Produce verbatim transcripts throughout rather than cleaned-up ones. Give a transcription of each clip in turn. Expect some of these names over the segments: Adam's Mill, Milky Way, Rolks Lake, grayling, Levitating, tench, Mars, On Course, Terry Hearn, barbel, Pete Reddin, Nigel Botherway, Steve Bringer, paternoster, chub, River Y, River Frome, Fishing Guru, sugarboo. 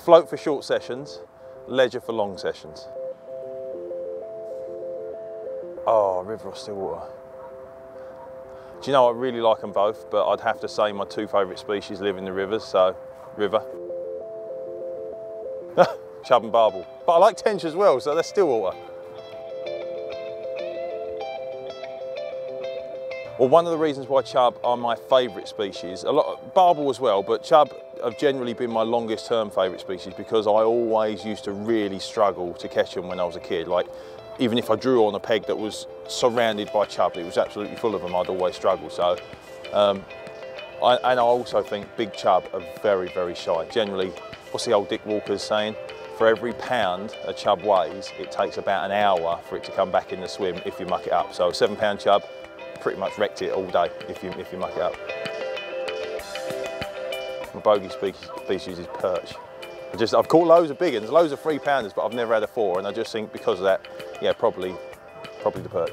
float for short sessions, ledger for long sessions. Oh, River or Stillwater. Do you know, I really like them both, but I'd have to say my two favourite species live in the rivers, so River. Chub and Barbel. But I like tench as well, so that's Stillwater. Well, one of the reasons why chub are my favourite species, a lot, barbel as well, but chub have generally been my longest term favourite species because I always used to really struggle to catch them when I was a kid. Like, even if I drew on a peg that was surrounded by chub, it was absolutely full of them, I'd always struggle. So, um, I, and I also think big chub are very, very shy. Generally, what's the old Dick Walker's saying? For every pound a chub weighs, it takes about an hour for it to come back in the swim if you muck it up. So a seven pound chub, pretty much wrecked it all day if you, if you muck it up. My bogey species is perch. I just, I've caught loads of big ones, loads of three pounders, but I've never had a four, and I just think because of that, yeah, probably, probably the perch.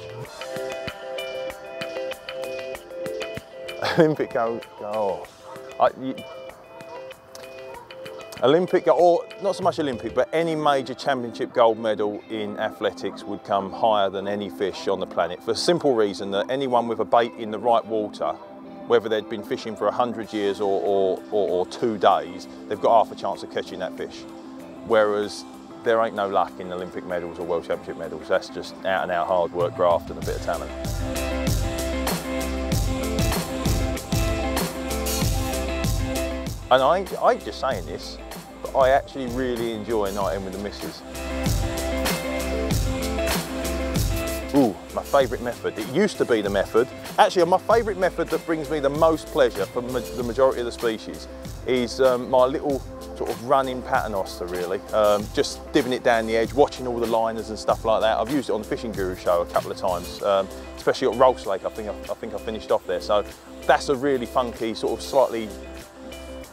Olympic gold, oh. I, you, Olympic, or not so much Olympic, but any major championship gold medal in athletics would come higher than any fish on the planet, for the simple reason that anyone with a bait in the right water, whether they'd been fishing for a hundred years or, or, or, or two days, they've got half a chance of catching that fish. Whereas there ain't no luck in Olympic medals or World Championship medals. That's just out and out hard work, graft and a bit of talent. And I ain't, I ain't just saying this, but I actually really enjoy a night in with the missus. Ooh, my favourite method. It used to be the method. Actually, my favourite method that brings me the most pleasure for ma the majority of the species is um, my little sort of running paternoster, really. Um, just divvying it down the edge, watching all the liners and stuff like that. I've used it on the Fishing Guru show a couple of times, um, especially at Rolks Lake. I think I, I think I finished off there. So that's a really funky, sort of slightly,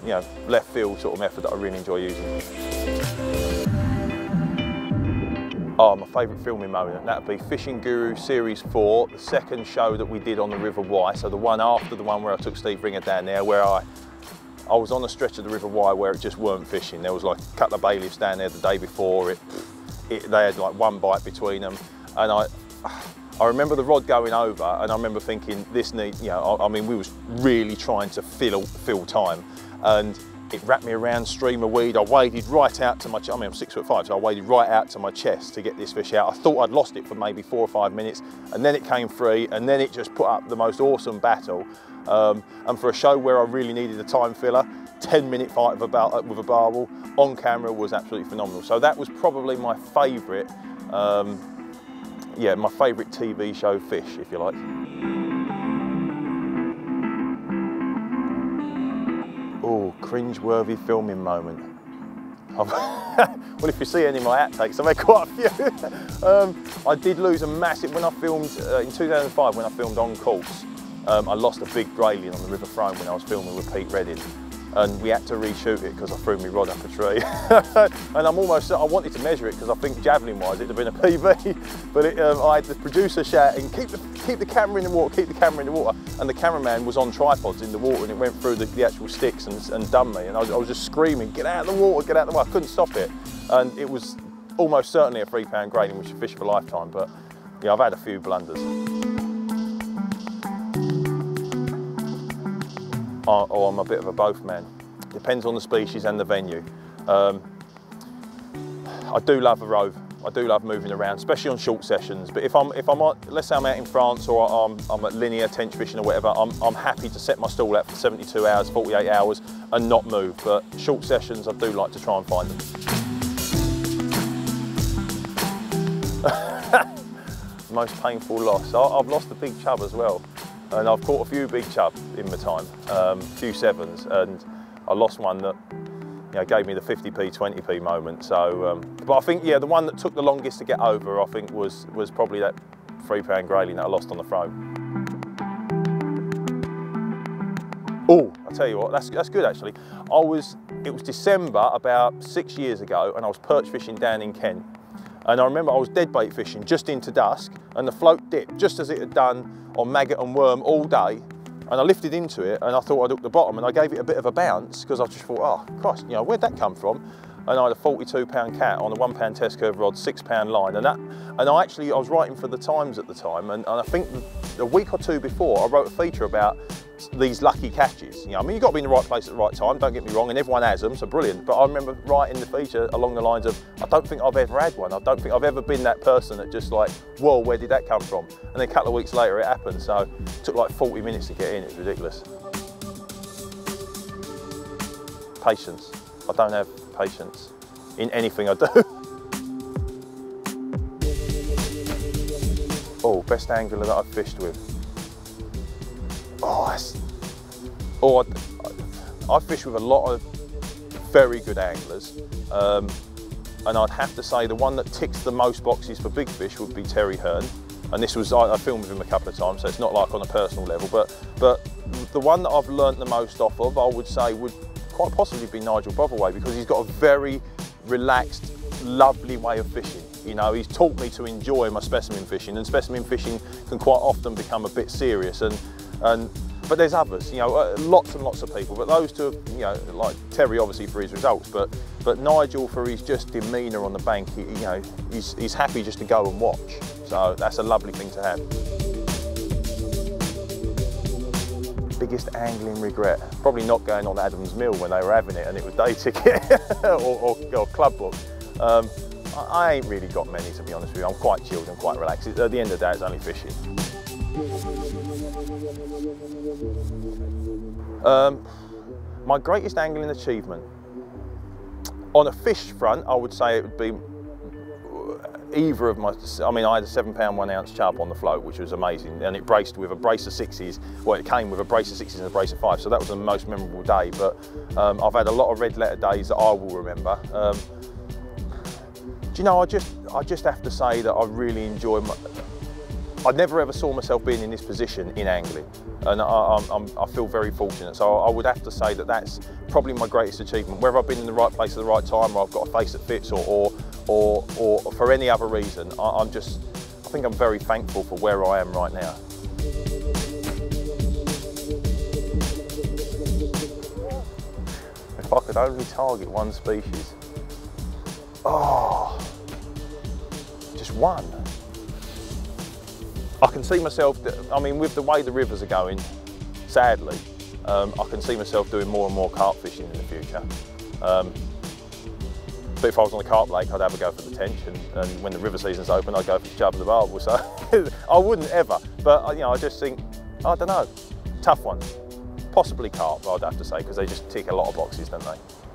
you know, left field sort of method that I really enjoy using. Oh, my favourite filming moment, that'd be Fishing Guru Series four, the second show that we did on the River Y, so the one after the one where I took Steve Bringer down there, where I I was on a stretch of the River Y where it just weren't fishing. There was like a couple of bailiffs down there the day before, it, it they had like one bite between them, and I, I remember the rod going over, and I remember thinking, this need, you know, I, I mean, we was really trying to fill, fill time, and it wrapped me around stream of weed. I waded right out to my, I mean, I'm six foot five, so I waded right out to my chest to get this fish out. I thought I'd lost it for maybe four or five minutes, and then it came free, and then it just put up the most awesome battle. Um, and for a show where I really needed a time filler, ten minute fight with a, with a barbel on camera was absolutely phenomenal. So that was probably my favorite, um, yeah, my favourite T V show fish, if you like. Oh, cringe-worthy filming moment. Well, if you see any of my outtakes, I've had quite a few. um, I did lose a massive, when I filmed, uh, in two thousand five, when I filmed On Course, um, I lost a big grayling on the River Frome when I was filming with Pete Reddin. And we had to reshoot it because I threw my rod up a tree. And I'm almost, I wanted to measure it because I think javelin-wise it'd have been a P B, but it, um, I had the producer shouting, keep the, keep the camera in the water, keep the camera in the water. And the cameraman was on tripods in the water, and it went through the, the actual sticks and, and done me. And I was, I was just screaming, get out of the water, get out of the water. I couldn't stop it. And it was almost certainly a three pound grayling, which is a fish of a lifetime, but yeah, I've had a few blunders. Oh, I'm a bit of a both man. Depends on the species and the venue. Um, I do love a rove. I do love moving around, especially on short sessions. But if I'm, if I'm, let's say I'm out in France, or I'm, I'm at linear tench fishing or whatever, I'm, I'm happy to set my stall out for seventy-two hours, forty-eight hours, and not move. But short sessions, I do like to try and find them. Most painful loss. I've lost a big chub as well. And I've caught a few big chub in my time, um, a few sevens, and I lost one that, you know, gave me the fifty p, twenty p moment. So, um, but I think, yeah, the one that took the longest to get over, I think, was was probably that three pound grayling that I lost on the Frome. Oh, I tell you what, that's that's good actually. I was, it was December about six years ago, and I was perch fishing down in Kent, and I remember I was deadbait fishing just into dusk, and the float dipped just as it had done on maggot and worm all day, and I lifted into it, and I thought I'd hook the bottom, and I gave it a bit of a bounce because I just thought, oh Christ, you know, where'd that come from? and I had a forty-two pound cat on a one pound test curve rod, six pound line, and that, and I actually, I was writing for the Times at the time, and, and I think a week or two before I wrote a feature about these lucky catches. You know, I mean, you've got to be in the right place at the right time, don't get me wrong, and everyone has them, so brilliant, but I remember writing the feature along the lines of, I don't think I've ever had one, I don't think I've ever been that person that just like, whoa, where did that come from? And then a couple of weeks later it happened, so it took like forty minutes to get in, it was ridiculous. Patience. I don't have patience in anything I do. Oh, best angler that I've fished with. Oh, that's, oh I, I, I fished with a lot of very good anglers, um, and I'd have to say the one that ticks the most boxes for big fish would be Terry Hearn. And this was, I, I filmed with him a couple of times, so it's not like on a personal level, but, but the one that I've learnt the most off of, I would say, would quite possibly be Nigel Botherway, because he's got a very relaxed, lovely way of fishing. You know, he's taught me to enjoy my specimen fishing, and specimen fishing can quite often become a bit serious. And and but there's others, you know, uh, lots and lots of people. But those two, you know, like Terry obviously for his results, but but Nigel for his just demeanour on the bank. He, you know, he's he's happy just to go and watch. So that's a lovely thing to have. Biggest angling regret? Probably not going on Adam's Mill when they were having it and it was day ticket or, or, or club book. Um, I, I ain't really got many, to be honest with you. I'm quite chilled and quite relaxed. At the end of the day, it's only fishing. Um, my greatest angling achievement? On a fish front, I would say it would be either of my, I mean, I had a seven pound, one ounce chub on the float, which was amazing. And it braced with a brace of sixes. Well, it came with a brace of sixes and a brace of fives. So that was the most memorable day. But um, I've had a lot of red letter days that I will remember. Um, do you know, I just, I just have to say that I really enjoy my, I never ever saw myself being in this position in angling. And I, I'm, I'm, I feel very fortunate. So I would have to say that that's probably my greatest achievement. Whether I've been in the right place at the right time, or I've got a face that fits, or, or Or, or for any other reason, I, I'm just, I think I'm very thankful for where I am right now. If I could only target one species. Oh, just one. I can see myself, I mean, with the way the rivers are going, sadly, um, I can see myself doing more and more carp fishing in the future. Um, But if I was on the carp lake, I'd have a go for the tench, and, and when the river season's open, I'd go for the chub and the barbel. So I wouldn't ever, but you know, I just think, I don't know, tough one. Possibly carp, I'd have to say, because they just tick a lot of boxes, don't they?